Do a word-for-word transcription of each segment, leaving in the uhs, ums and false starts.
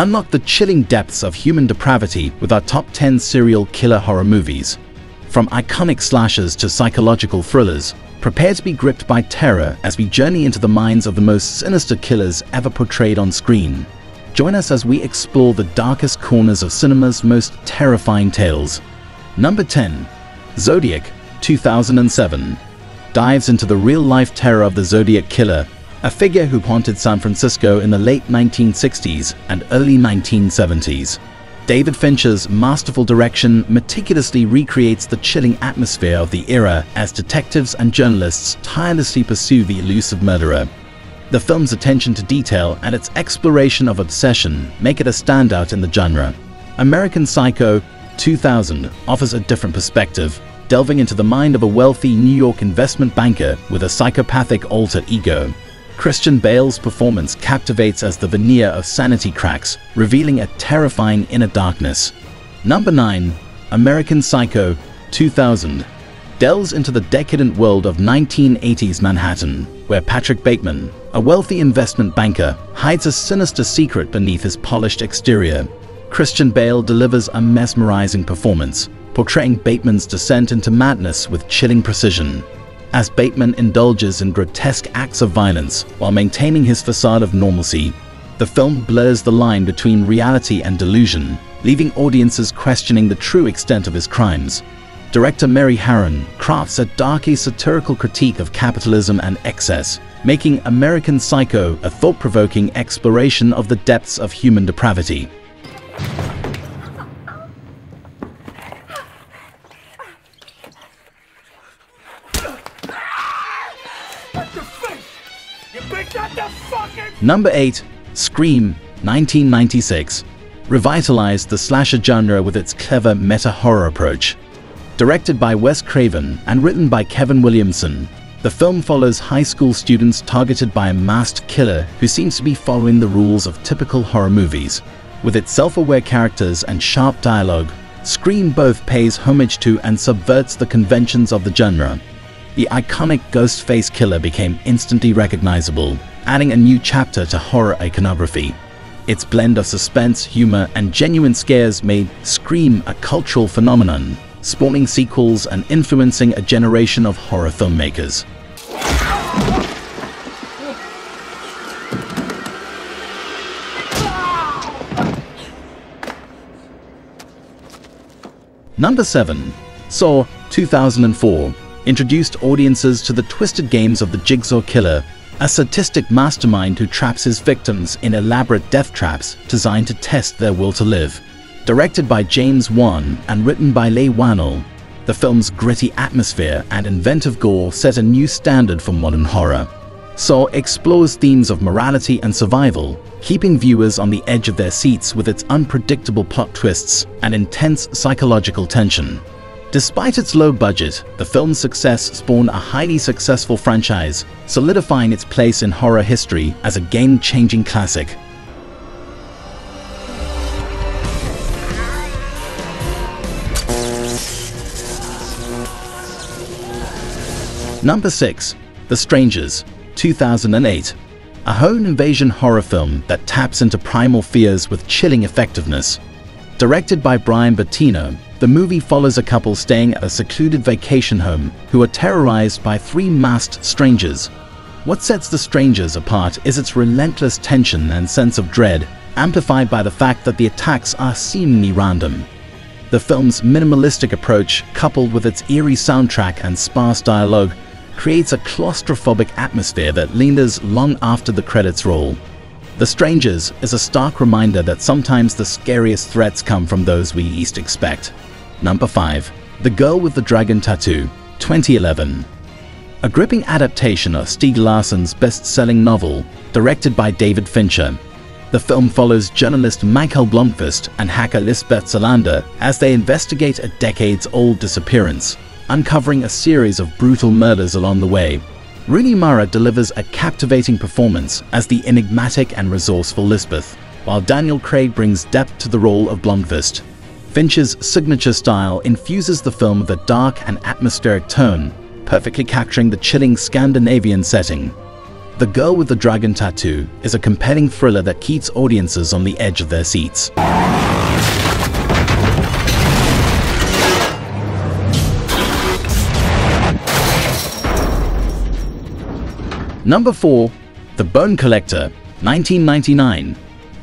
Unlock the chilling depths of human depravity with our top ten serial killer horror movies. From iconic slashers to psychological thrillers, prepare to be gripped by terror as we journey into the minds of the most sinister killers ever portrayed on screen. Join us as we explore the darkest corners of cinema's most terrifying tales. Number ten. Zodiac, two thousand seven. Dives into the real-life terror of the Zodiac Killer, a figure who haunted San Francisco in the late nineteen sixties and early nineteen seventies. David Fincher's masterful direction meticulously recreates the chilling atmosphere of the era as detectives and journalists tirelessly pursue the elusive murderer. The film's attention to detail and its exploration of obsession make it a standout in the genre. American Psycho two thousand offers a different perspective, delving into the mind of a wealthy New York investment banker with a psychopathic alter ego. Christian Bale's performance captivates as the veneer of sanity cracks, revealing a terrifying inner darkness. Number nine. American Psycho two thousand delves into the decadent world of nineteen eighties Manhattan, where Patrick Bateman, a wealthy investment banker, hides a sinister secret beneath his polished exterior. Christian Bale delivers a mesmerizing performance, portraying Bateman's descent into madness with chilling precision. As Bateman indulges in grotesque acts of violence while maintaining his facade of normalcy, the film blurs the line between reality and delusion, leaving audiences questioning the true extent of his crimes. Director Mary Harron crafts a darkly satirical critique of capitalism and excess, making American Psycho a thought-provoking exploration of the depths of human depravity. Number eight. Scream, nineteen ninety-six. Revitalized the slasher genre with its clever meta-horror approach. Directed by Wes Craven and written by Kevin Williamson, the film follows high school students targeted by a masked killer who seems to be following the rules of typical horror movies. With its self-aware characters and sharp dialogue, Scream both pays homage to and subverts the conventions of the genre. The iconic Ghostface killer became instantly recognizable, adding a new chapter to horror iconography. Its blend of suspense, humor, and genuine scares made Scream a cultural phenomenon, spawning sequels and influencing a generation of horror filmmakers. Number seven. Saw two thousand four introduced audiences to the twisted games of the Jigsaw Killer, a sadistic mastermind who traps his victims in elaborate death traps designed to test their will to live. Directed by James Wan and written by Leigh Whannell, the film's gritty atmosphere and inventive gore set a new standard for modern horror. Saw explores themes of morality and survival, keeping viewers on the edge of their seats with its unpredictable plot twists and intense psychological tension. Despite its low budget, the film's success spawned a highly successful franchise, solidifying its place in horror history as a game-changing classic. Number six. The Strangers, two thousand eight. A home invasion horror film that taps into primal fears with chilling effectiveness. Directed by Brian Bertino, the movie follows a couple staying at a secluded vacation home who are terrorized by three masked strangers. What sets The Strangers apart is its relentless tension and sense of dread, amplified by the fact that the attacks are seemingly random. The film's minimalistic approach, coupled with its eerie soundtrack and sparse dialogue, creates a claustrophobic atmosphere that lingers long after the credits roll. The Strangers is a stark reminder that sometimes the scariest threats come from those we least expect. Number five. The Girl with the Dragon Tattoo, twenty eleven. A gripping adaptation of Stieg Larsson's best-selling novel, directed by David Fincher. The film follows journalist Mikael Blomkvist and hacker Lisbeth Salander as they investigate a decades-old disappearance, uncovering a series of brutal murders along the way. Rooney Mara delivers a captivating performance as the enigmatic and resourceful Lisbeth, while Daniel Craig brings depth to the role of Blomkvist. Fincher's signature style infuses the film with a dark and atmospheric tone, perfectly capturing the chilling Scandinavian setting. The Girl with the Dragon Tattoo is a compelling thriller that keeps audiences on the edge of their seats. Number four. The Bone Collector, nineteen ninety-nine.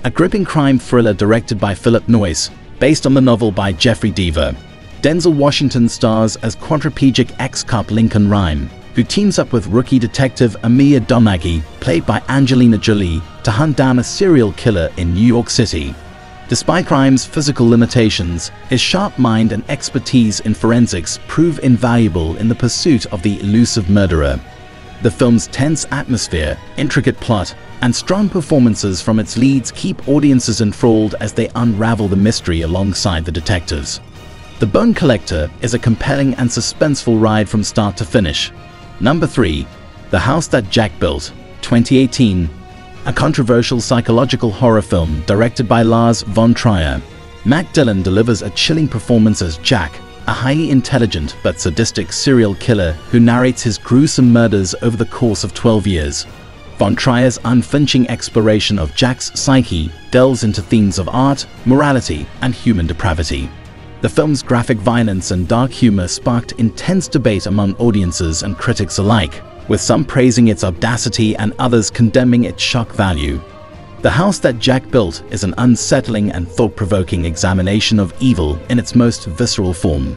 A gripping crime thriller directed by Philip Noyce, based on the novel by Jeffrey Deaver. Denzel Washington stars as quadriplegic ex-cop Lincoln Rhyme, who teams up with rookie detective Amelia Donaghy, played by Angelina Jolie, to hunt down a serial killer in New York City. Despite Rhyme's physical limitations, his sharp mind and expertise in forensics prove invaluable in the pursuit of the elusive murderer. The film's tense atmosphere, intricate plot, and strong performances from its leads keep audiences enthralled as they unravel the mystery alongside the detectives. The Bone Collector is a compelling and suspenseful ride from start to finish. Number three. The House That Jack Built, twenty eighteen. A controversial psychological horror film directed by Lars von Trier. Matt Dillon delivers a chilling performance as Jack, a highly intelligent but sadistic serial killer who narrates his gruesome murders over the course of twelve years. Von Trier's unflinching exploration of Jack's psyche delves into themes of art, morality, and human depravity. The film's graphic violence and dark humor sparked intense debate among audiences and critics alike, with some praising its audacity and others condemning its shock value. The House That Jack Built is an unsettling and thought-provoking examination of evil in its most visceral form.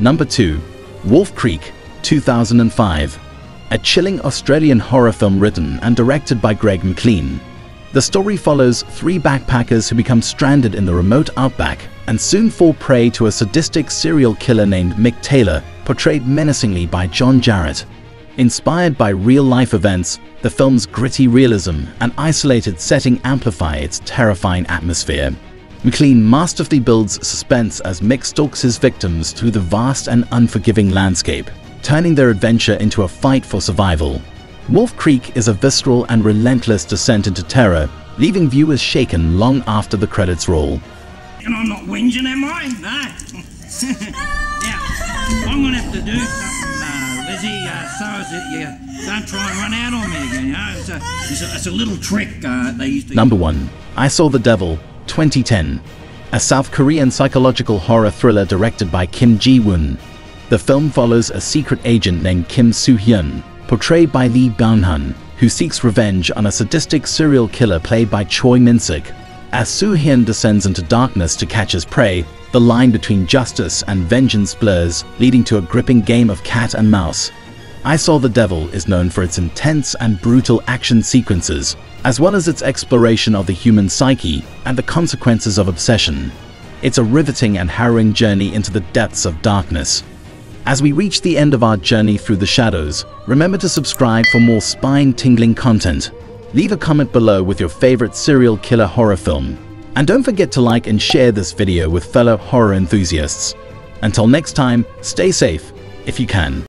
Number two. Wolf Creek, two thousand five. A chilling Australian horror film written and directed by Greg McLean. The story follows three backpackers who become stranded in the remote outback and soon fall prey to a sadistic serial killer named Mick Taylor, portrayed menacingly by John Jarrett. Inspired by real-life events, the film's gritty realism and isolated setting amplify its terrifying atmosphere. McLean masterfully builds suspense as Mick stalks his victims through the vast and unforgiving landscape, turning their adventure into a fight for survival. Wolf Creek is a visceral and relentless descent into terror, leaving viewers shaken long after the credits roll. And I'm not whinging, am I? No. Yeah, I'm gonna have to do something, uh, Lizzie. Uh, so is it, yeah, don't try and run out on me again. You know, it's a, it's a, it's a little trick uh, they used to. Number one. I Saw the Devil, twenty ten, a South Korean psychological horror thriller directed by Kim Ji-woon. The film follows a secret agent named Kim Soo-hyun, portrayed by Lee Byung-hun, who seeks revenge on a sadistic serial killer played by Choi Min-sik. As Soo-hyun descends into darkness to catch his prey, the line between justice and vengeance blurs, leading to a gripping game of cat and mouse. I Saw the Devil is known for its intense and brutal action sequences, as well as its exploration of the human psyche and the consequences of obsession. It's a riveting and harrowing journey into the depths of darkness. As we reach the end of our journey through the shadows, remember to subscribe for more spine-tingling content. Leave a comment below with your favorite serial killer horror film. And don't forget to like and share this video with fellow horror enthusiasts. Until next time, stay safe if you can.